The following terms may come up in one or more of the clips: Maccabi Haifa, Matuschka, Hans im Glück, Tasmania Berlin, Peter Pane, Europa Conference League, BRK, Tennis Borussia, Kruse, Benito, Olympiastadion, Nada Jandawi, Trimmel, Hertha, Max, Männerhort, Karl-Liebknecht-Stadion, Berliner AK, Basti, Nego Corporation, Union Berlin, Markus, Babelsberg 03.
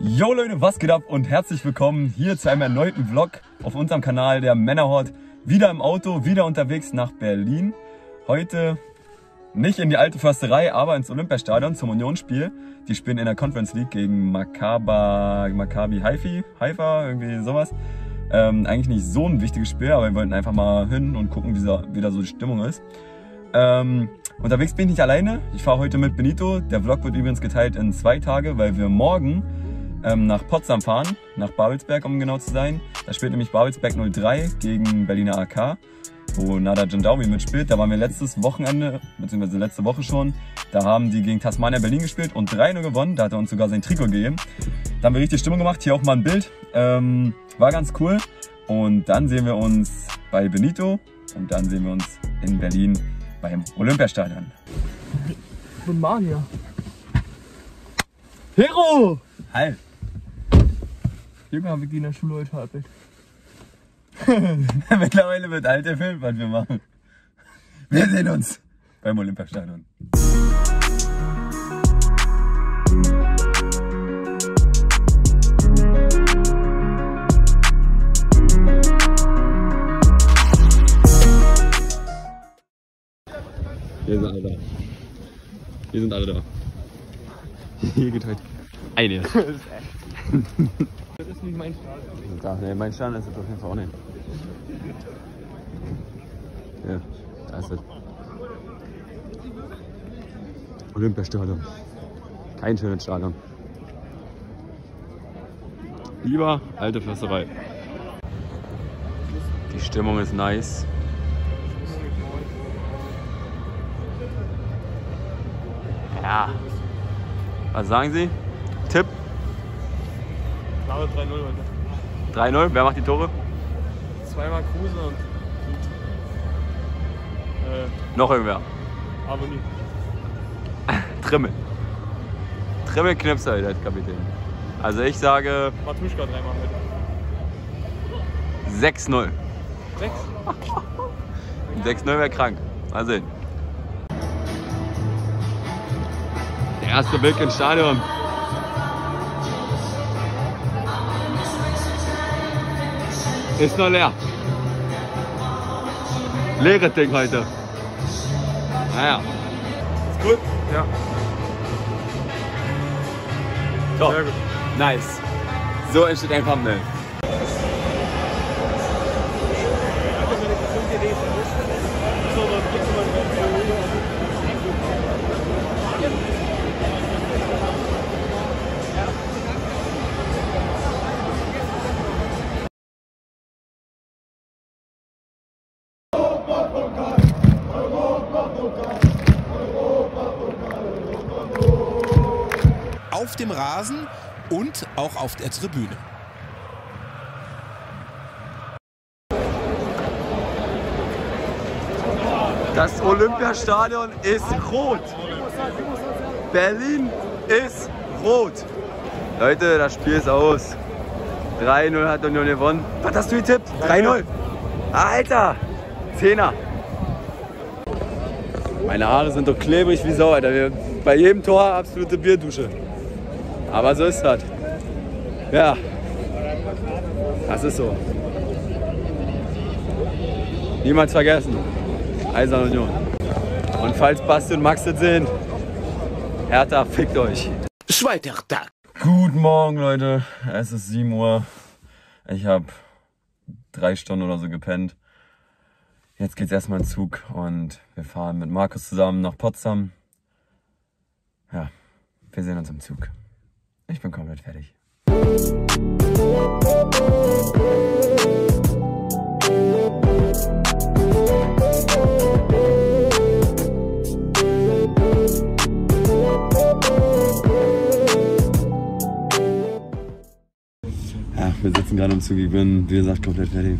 Jo Leute, was geht ab und herzlich willkommen hier zu einem erneuten Vlog auf unserem Kanal der Männerhort. Wieder im Auto, wieder unterwegs nach Berlin. Heute nicht in die alte Försterei, aber ins Olympiastadion zum Unionsspiel. Die spielen in der Conference League gegen Maccabi Haifa, irgendwie sowas. Eigentlich nicht so ein wichtiges Spiel, aber wir wollten einfach mal hin und gucken, wie da so die Stimmung ist. Unterwegs bin ich nicht alleine. Ich fahre heute mit Benito. Der Vlog wird übrigens geteilt in 2 Tage, weil wir morgen nach Potsdam fahren, nach Babelsberg, um genau zu sein. Da spielt nämlich Babelsberg 03 gegen Berliner AK, wo Nada Jandawi mitspielt. Da waren wir letztes Wochenende, beziehungsweise letzte Woche schon. Da haben die gegen Tasmania Berlin gespielt und 3-0 gewonnen. Da hat er uns sogar sein Trikot gegeben. Da haben wir richtig Stimmung gemacht. Hier auch mal ein Bild. War ganz cool. Und dann sehen wir uns bei Benito. Und dann sehen wir uns in Berlin beim Olympiastadion. Guten Morgen hier. Hero! Hi! Junge, haben wir die in der Schule heute halbwegs. Mittlerweile wird alt der Film, was wir machen. Wir sehen uns beim Olympiastadion. Wir sind alle da. Wir sind alle da. Hier geht heute eine. Das ist nicht mein Stadion. Nee, mein Stadion ist das auf jeden Fall auch nicht. Ja, da ist das. Olympiastadion. Kein schönes Stadion. Lieber alte Försterei. Die Stimmung ist nice. Ja. Was sagen Sie? Tipp? 3-0 heute. 3-0? Wer macht die Tore? 2-mal Kruse und noch irgendwer. Abonniert. Trimmel. Trimmel knipst heute als Kapitän. Also ich sage... Matuschka 3-mal heute. 6-0. 6? 6-0 wäre krank. Mal sehen. Der erste Blick ins Stadion. Ist noch leer. Leeres Ding heute. Naja. Ist gut? Ja. Doch. Sehr gut. Nice. So entsteht ein Thumbnail. Auf dem Rasen und auch auf der Tribüne. Das Olympiastadion ist rot. Berlin ist rot. Leute, das Spiel ist aus. 3-0 hat Union gewonnen. Was hast du getippt? 3-0. Alter, 10er. Meine Haare sind doch klebrig wie Sau, Alter. Bei jedem Tor absolute Bierdusche. Aber so ist das. Ja, das ist so. Niemals vergessen. Eiserne Union. Und falls Basti und Max das sehen, Hertha, fickt euch. Schweiter Tag. Guten Morgen, Leute. Es ist 7 Uhr. Ich habe 3 Stunden oder so gepennt. Jetzt geht's erstmal in den Zug und wir fahren mit Markus zusammen nach Potsdam. Ja, wir sehen uns im Zug. Ich bin komplett fertig. Ja, wir sitzen gerade im Zug. Ich bin, wie gesagt, komplett fertig.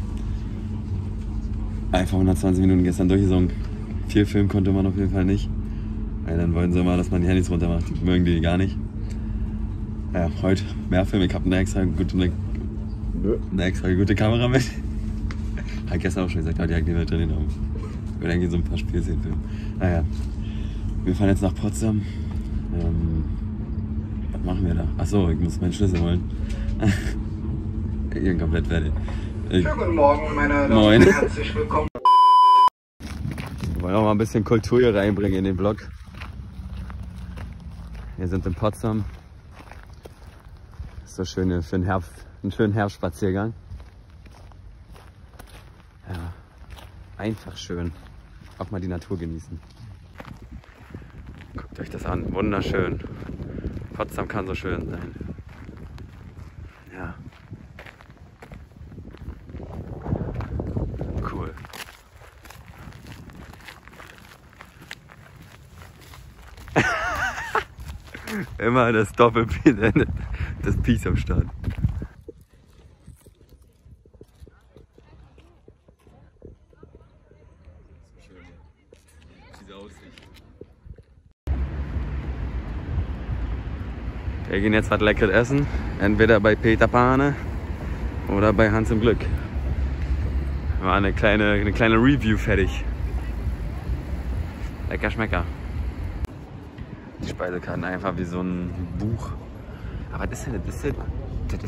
Einfach 120 Minuten gestern durchgesungen. Viel Film konnte man auf jeden Fall nicht. Weil dann wollten sie immer, dass man die Handys runter macht. Die mögen die gar nicht. Ja, heute mehr Film. Ich habe eine extra gute Kamera mit. Hat gestern auch schon gesagt, die hat die Welt drin genommen. Ich würde eigentlich so ein paar Spielszenen filmen. Naja, wir fahren jetzt nach Potsdam. Was machen wir da? Achso, ich muss meinen Schlüssel holen. Ich bin komplett fertig. Schönen guten Morgen, meine Damen und herzlich willkommen. Wir wollen auch mal ein bisschen Kultur hier reinbringen in den Vlog. Wir sind in Potsdam. Ist so schön für den Herbst, einen schönen Herbstspaziergang. Ja, einfach schön. Auch mal die Natur genießen. Guckt euch das an, wunderschön. Potsdam kann so schön sein. Ja. Cool. Immer das Doppelpiece, das Piece am Start. Wir gehen jetzt was Leckeres essen, entweder bei Peter Pane oder bei Hans im Glück. War eine kleine Review fertig. Lecker Schmecker. Die Speisekarten einfach wie so ein Buch. Aber das ist ja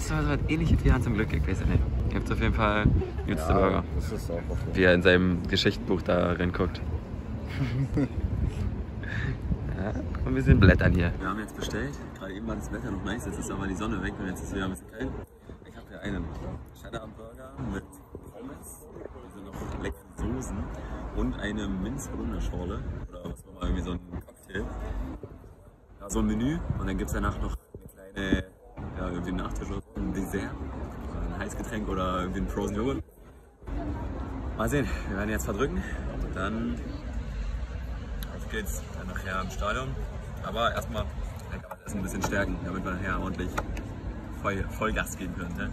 so was Ähnliches wie Hans im Glück, ich weiß es nicht. Ihr habt auf jeden Fall jüngste Burger. Das ist auch wie er in seinem Geschichtsbuch da reinguckt. Ja, ein bisschen blättern hier. Wir haben jetzt bestellt, gerade eben war das Wetter noch nice, jetzt ist aber die Sonne weg und jetzt ist es wieder ein bisschen kalt. Ich habe hier einen Cheddar-Burger mit Pommes, also noch leckeren Soßen und eine Minzbullerschorle oder was nochmal irgendwie so ein Cocktail. Ja, so ein Menü und dann gibt es danach noch eine kleine, ja, irgendwie einen Nachtisch oder ein Dessert, ein Heißgetränk oder irgendwie einen Frozen Joghurt. Mal sehen, wir werden jetzt verdrücken, dann geht's dann nachher im Stadion, aber erstmal ein bisschen stärken, damit wir nachher ordentlich voll Gas geben können. Ne?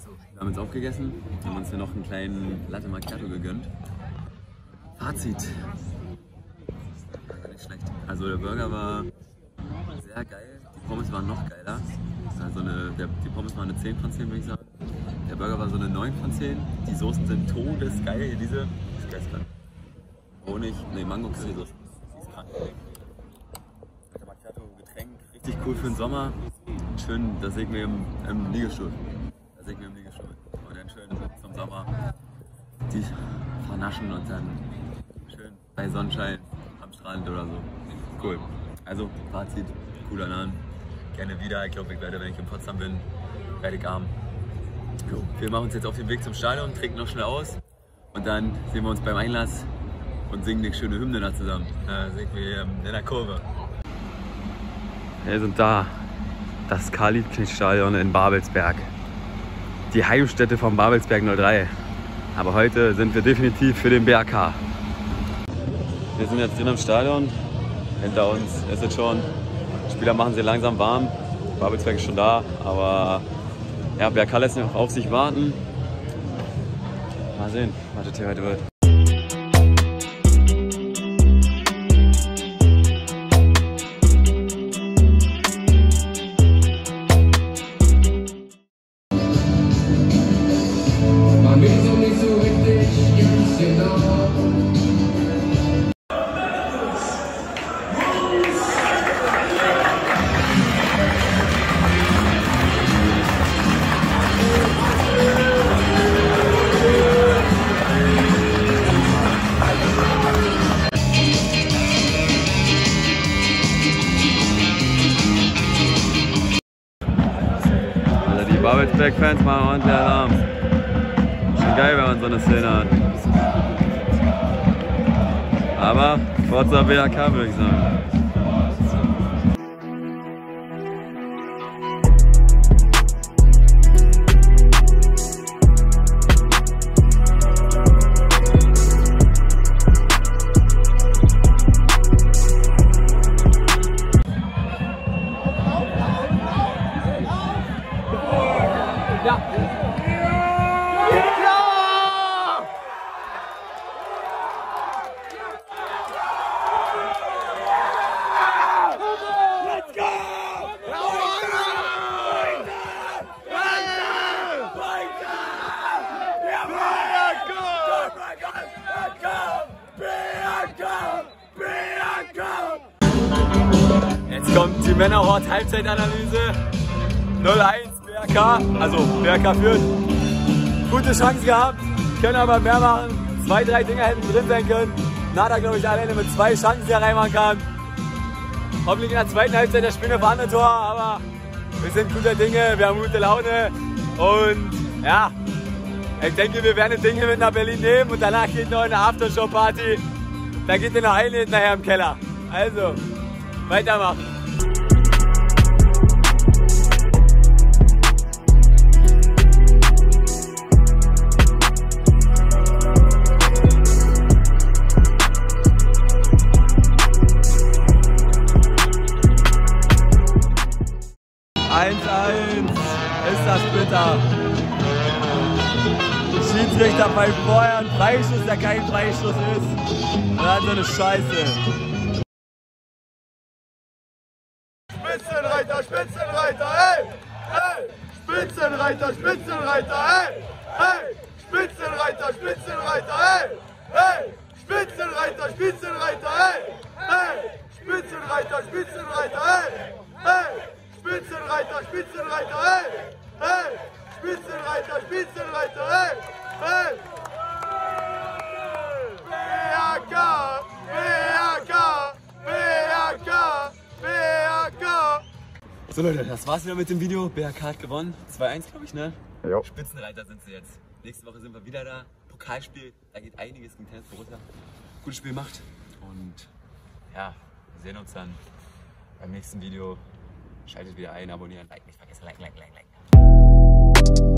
So, wir haben jetzt aufgegessen, haben uns hier noch einen kleinen Latte Macchiato gegönnt. Fazit. War gar nicht schlecht. Also der Burger war sehr geil. Die Pommes waren noch geiler. Also die Pommes waren eine 10 von 10, würde ich sagen. Der Burger war so eine 9 von 10. Die Soßen sind todesgeil. Diese ist gestern. Honig, ne, Mango-Curry-Soße. Die ist krank. Getränk, richtig cool für den Sommer. Schön, das sägen wir im Liegestuhl. Das sägen wir im Liegestuhl. Und dann schön zum Sommer die vernaschen und dann schön bei Sonnenschein am Strand oder so. Cool. Also, Fazit, cooler Laden. Gerne wieder. Ich glaube, ich werde, wenn ich in Potsdam bin, werde ich arm. So, wir machen uns jetzt auf den Weg zum Stadion, trinken noch schnell aus und dann sehen wir uns beim Einlass und singen eine schöne Hymne da zusammen. Da singen wir in der Kurve. Wir sind da. Das Karl-Liebknecht-Stadion in Babelsberg. Die Heimstätte von Babelsberg 03. Aber heute sind wir definitiv für den BRK. Wir sind jetzt drin im Stadion. Hinter uns ist es schon. Spieler machen sie langsam warm. Babelsberg ist schon da, aber ja, BRK lässt noch auf sich warten. Mal sehen, was das hier heute wird. Babelsberg-Fans machen ordentlich Alarm. Schon geil, wenn man so eine Szene hat. Aber Forza BRK würde ich sagen. Männerhort Halbzeitanalyse. 0-1 BRK, also BRK führt. Gute Chance gehabt, können aber mehr machen. 2, 3 Dinger hätten drin sein können. Nada, glaube ich, alleine mit 2 Chancen, die er reinmachen kann. Hoffentlich in der zweiten Halbzeit der Spinne war ein Tor, aber wir sind guter Dinge, wir haben gute Laune. Und ja, ich denke, wir werden Dinge mit nach Berlin nehmen und danach geht noch eine Aftershow-Party. Da geht ihr noch einlädt nachher im Keller. Also, weitermachen. Schiedsrichter bei vorher ein Freischuss, der kein Freischuss ist. Und dann so eine Scheiße. Spitzenreiter, Spitzenreiter, ey! Ey! Spitzenreiter, Spitzenreiter, ey! Ey! Spitzenreiter, Spitzenreiter, ey! Ey! Spitzenreiter, Spitzenreiter, ey! Ey! Spitzenreiter, Spitzenreiter, ey! Ey! Spitzenreiter, Spitzenreiter, ey! Ey! Spitzenreiter, Spitzenreiter, hey! Hey! BRK! BRK! BRK! BRK! So Leute, das war's wieder mit dem Video. BRK hat gewonnen. 2-1 glaube ich, ne? Jo. Spitzenreiter sind sie jetzt. Nächste Woche sind wir wieder da. Pokalspiel, da geht einiges gegen Tennis Borussia. Gutes Spiel macht. Und ja, wir sehen uns dann beim nächsten Video. Schaltet wieder ein, abonnieren, like, nicht vergessen, like, like, like, like. Thank you.